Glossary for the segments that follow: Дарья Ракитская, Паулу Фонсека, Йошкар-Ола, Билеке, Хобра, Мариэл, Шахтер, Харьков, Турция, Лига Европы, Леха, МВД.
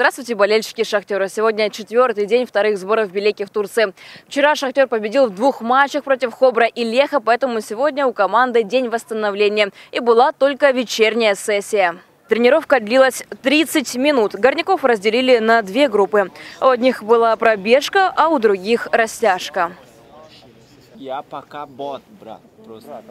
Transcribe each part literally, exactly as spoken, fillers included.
Здравствуйте, болельщики «Шахтера». Сегодня четвертый день вторых сборов Билеке в Турции. Вчера «Шахтер» победил в двух матчах против Хобра и Леха, поэтому сегодня у команды день восстановления. И была только вечерняя сессия. Тренировка длилась тридцать минут. Горняков разделили на две группы. У одних была пробежка, а у других растяжка. Я пока бот, брат. Просто.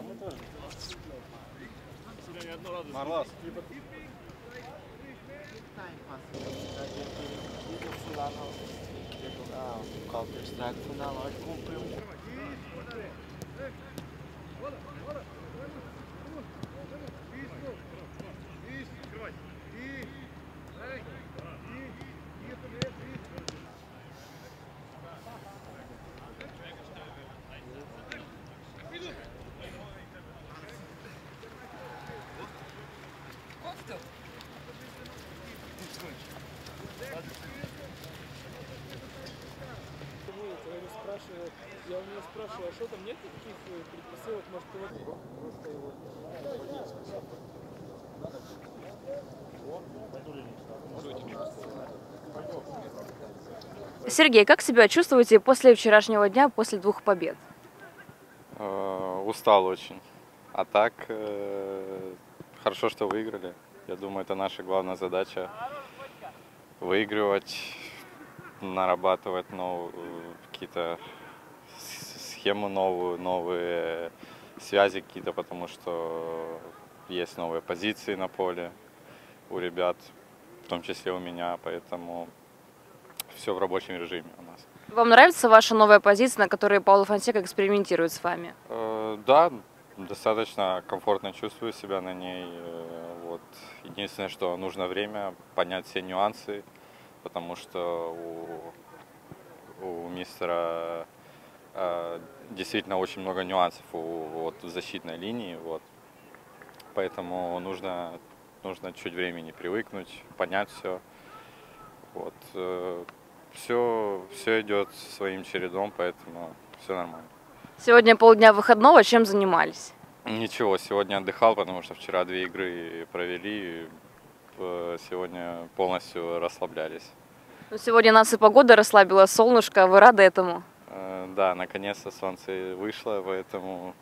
Я у меня спрашиваю, а что там, нет таких предпосылок, может, его просто его... Сергей, как себя чувствуете после вчерашнего дня, после двух побед? Э-э, устал очень. А так, э-э, хорошо, что выиграли. Я думаю, это наша главная задача. Выигрывать, нарабатывать новые какие-то... схему новую, новые связи какие-то, потому что есть новые позиции на поле у ребят, в том числе у меня, поэтому все в рабочем режиме у нас. Вам нравится ваша новая позиция, на которой Паулу Фонсека экспериментирует с вами? Э, да, достаточно комфортно чувствую себя на ней. Вот. Единственное, что нужно время понять все нюансы, потому что у, у мистера... действительно очень много нюансов вот, в защитной линии, вот. Поэтому нужно, нужно чуть времени привыкнуть, понять все. Вот. Все, все идет своим чередом, поэтому все нормально. Сегодня полдня выходного, чем занимались? Ничего, сегодня отдыхал, потому что вчера две игры провели, сегодня полностью расслаблялись. Ну, сегодня нас и погода расслабила, солнышко, вы рады этому? Да, наконец-то солнце вышло, поэтому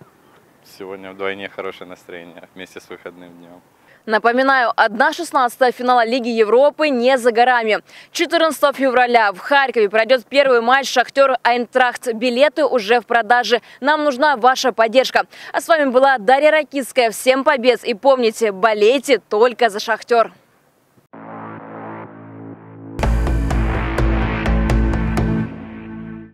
сегодня вдвойне хорошее настроение вместе с выходным днем. Напоминаю, одна шестнадцатая финала Лиги Европы не за горами. четырнадцатого февраля в Харькове пройдет первый матч «Шахтер-Айнтрахт». Билеты уже в продаже. Нам нужна ваша поддержка. А с вами была Дарья Ракитская. Всем побед и помните, болейте только за «Шахтер».